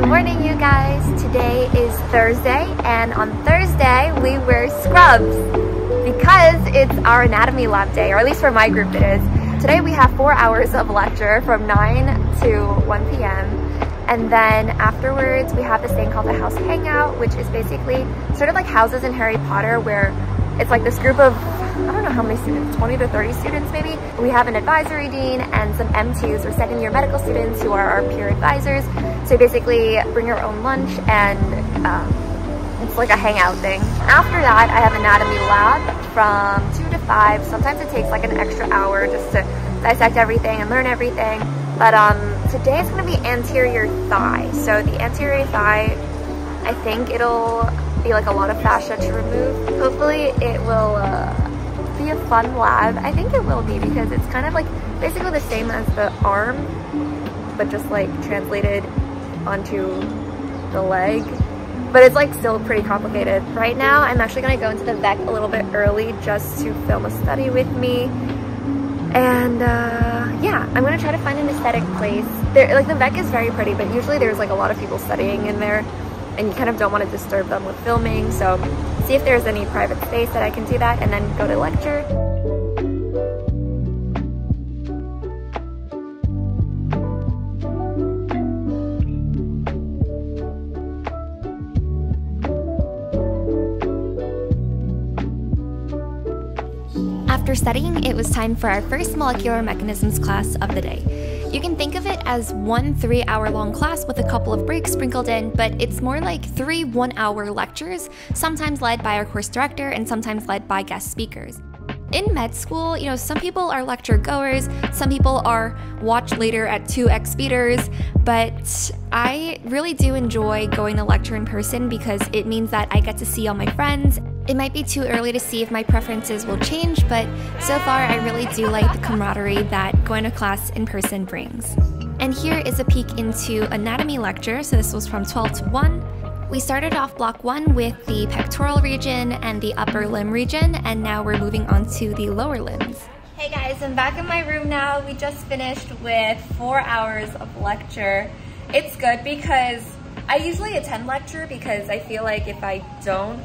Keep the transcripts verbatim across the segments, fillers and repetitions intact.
Good morning, you guys. Today is Thursday, and on Thursday we wear scrubs because it's our anatomy lab day, or at least for my group it is. Today we have four hours of lecture from nine to one p m and then afterwards we have this thing called the house hangout, which is basically sort of like houses in Harry Potter, where it's like this group of, I don't know how many students, twenty to thirty students maybe. We have an advisory dean and some M twos, or second year medical students, who are our peer advisors. So basically bring your own lunch and um, it's like a hangout thing. After that, I have anatomy lab from two to five. Sometimes it takes like an extra hour just to dissect everything and learn everything. But um, today it's gonna be anterior thigh. So the anterior thigh, I think it'll be like a lot of fascia to remove. Hopefully it will uh, be a fun lab. I think it will be, because it's kind of like basically the same as the arm, but just like translated onto the leg. But it's like still pretty complicated. Right now I'm actually gonna go into the vet a little bit early just to film a study with me. And uh, yeah, I'm gonna try to find an aesthetic place. There, like the vet is very pretty, but usually there's like a lot of people studying in there, and you kind of don't want to disturb them with filming, so see if there's any private space that I can do that and then go to lecture. After studying, it was time for our first molecular mechanisms class of the day. You can think of it as one three-hour long class with a couple of breaks sprinkled in, but it's more like three one-hour lectures, sometimes led by our course director and sometimes led by guest speakers. In med school, you know, some people are lecture goers, some people are watch later at two X speeders, but I really do enjoy going to lecture in person because it means that I get to see all my friends. It might be too early to see if my preferences will change, but so far I really do like the camaraderie that going to class in person brings. And here is a peek into anatomy lecture, so this was from twelve to one. We started off block one with the pectoral region and the upper limb region, and now we're moving on to the lower limbs. Hey guys, I'm back in my room now. We just finished with four hours of lecture. It's good because I usually attend lecture because I feel like if I don't,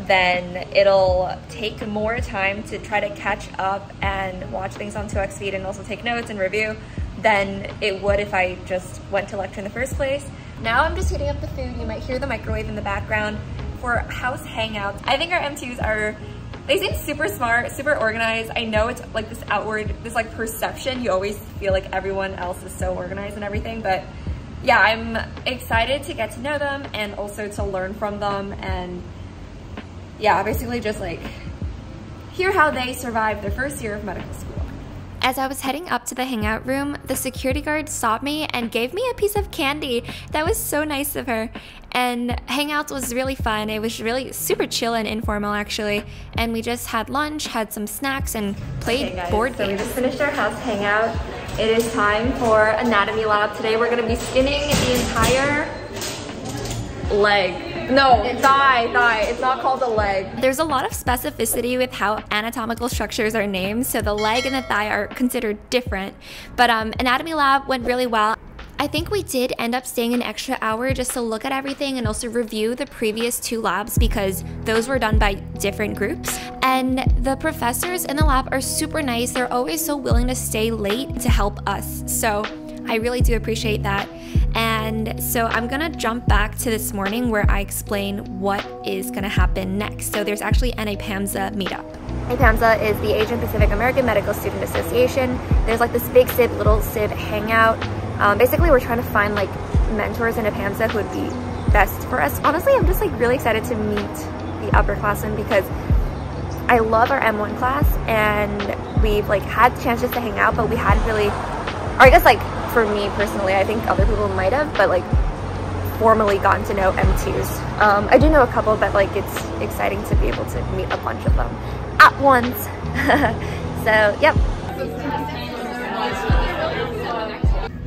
then it'll take more time to try to catch up and watch things on two X speed and also take notes and review than it would if I just went to lecture in the first place. Now I'm just heating up the food. You might hear the microwave in the background for house hangouts. I think our M twos are, they seem super smart, super organized. I know it's like this outward, this like perception. You always feel like everyone else is so organized and everything, but yeah, I'm excited to get to know them and also to learn from them, and yeah, basically just like hear how they survived their first year of medical school. As I was heading up to the hangout room, the security guard stopped me and gave me a piece of candy. That was so nice of her. And hangouts was really fun. It was really super chill and informal, actually. And we just had lunch, had some snacks, and played okay, guys, board so games. So we just finished our house hangout. It is time for anatomy lab. Today we're gonna be skinning the entire leg. No, thigh, thigh. It's not called the leg. There's a lot of specificity with how anatomical structures are named, so the leg and the thigh are considered different. But um, anatomy lab went really well. I think we did end up staying an extra hour just to look at everything and also review the previous two labs because those were done by different groups. And the professors in the lab are super nice. They're always so willing to stay late to help us. So I really do appreciate that. And so I'm gonna jump back to this morning where I explain what is gonna happen next. So there's actually an APAMSA meetup. APAMSA is the Asian Pacific American Medical Student Association. There's like this big S I B, little S I B hangout. Um, basically we're trying to find like mentors in APAMSA who would be best for us. Honestly, I'm just like really excited to meet the upperclassmen because I love our M one class, and we've like had chances to hang out, but we hadn't really, or I guess like, for me personally, I think other people might have, but like formally gotten to know M twos. Um, I do know a couple, but like it's exciting to be able to meet a bunch of them at once. So, yep.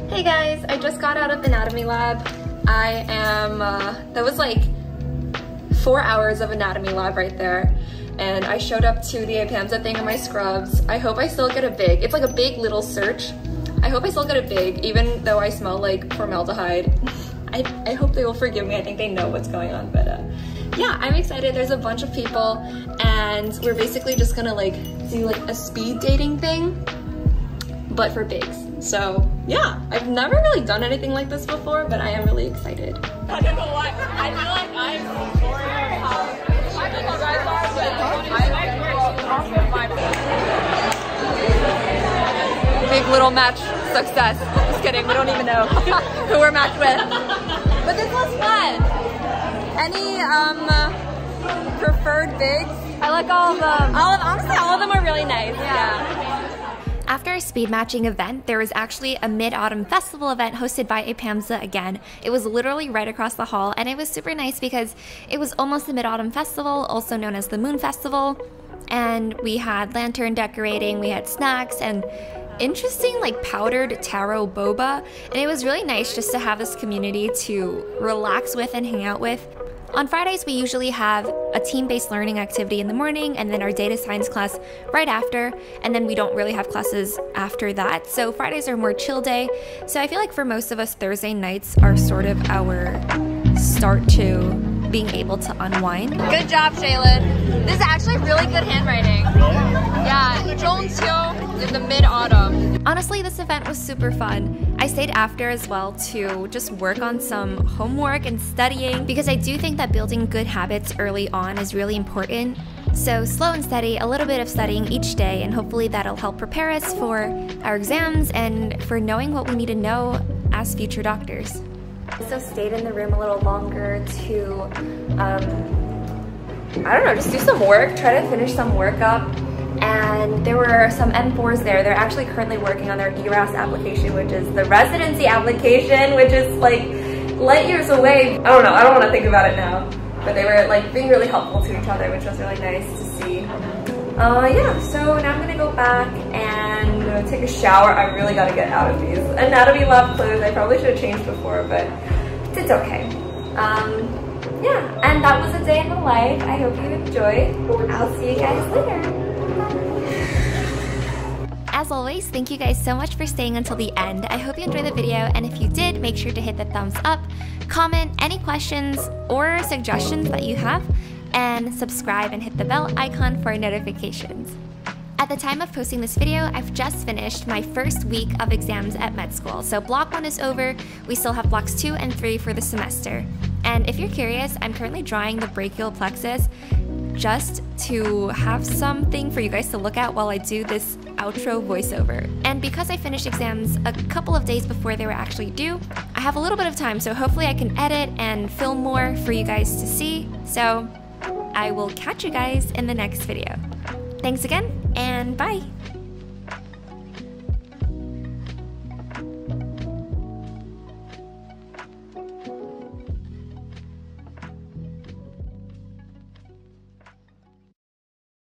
Hey guys, I just got out of the anatomy lab. I am, uh, that was like four hours of anatomy lab right there. And I showed up to the APAMSA thing in my scrubs. I hope I still get a big, it's like a big little search. I hope I still get a big, even though I smell like formaldehyde. I, I hope they will forgive me. I think they know what's going on, but uh, yeah, I'm excited. There's a bunch of people, and we're basically just gonna like do like a speed dating thing, but for bigs. So yeah, I've never really done anything like this before, but I am really excited. I don't know why. I feel like I'm boring. I don't know guys are, but I big little match success. Just kidding. We don't even know who we're matched with. But this was fun. Any um preferred bigs? I like all of them. All of honestly, all of them are really nice. Yeah. After a speed matching event, there was actually a Mid-Autumn Festival event hosted by APAMSA again. It was literally right across the hall, and it was super nice because it was almost the Mid-Autumn Festival, also known as the Moon Festival, and we had lantern decorating, we had snacks, and interesting like powdered taro boba, and it was really nice just to have this community to relax with and hang out with. On Fridays, we usually have a team-based learning activity in the morning and then our data science class right after, and then we don't really have classes after that. So Fridays are more chill day. So I feel like for most of us, Thursday nights are sort of our start to being able to unwind. Good job, Shaylin. This is actually really good handwriting. Yeah, Jeongteo in the Mid-Autumn. Honestly, this event was super fun. I stayed after as well to just work on some homework and studying, because I do think that building good habits early on is really important. So slow and steady, a little bit of studying each day, and hopefully that'll help prepare us for our exams and for knowing what we need to know as future doctors. So stayed in the room a little longer to, um, I don't know, just do some work, try to finish some work up. And there were some M fours there. They're actually currently working on their E R A S application, which is the residency application, which is like light years away. I don't know, I don't want to think about it now. But they were like being really helpful to each other, which was really nice to see. Uh, yeah, so now I'm going to go back and uh, take a shower. I really got to get out of these anatomy lab clothes. I probably should have changed before, but it's okay. Um, yeah, and that was a day in the life. I hope you enjoyed. I'll see you guys later. As always, thank you guys so much for staying until the end. I hope you enjoyed the video, and if you did, make sure to hit the thumbs up, comment any questions or suggestions that you have, and subscribe and hit the bell icon for notifications. At the time of posting this video, I've just finished my first week of exams at med school, so block one is over. We still have blocks two and three for the semester. And if you're curious, I'm currently drawing the brachial plexus just to have something for you guys to look at while I do this outro voiceover. And because I finished exams a couple of days before they were actually due, I have a little bit of time, so hopefully I can edit and film more for you guys to see. So I will catch you guys in the next video. Thanks again, and bye!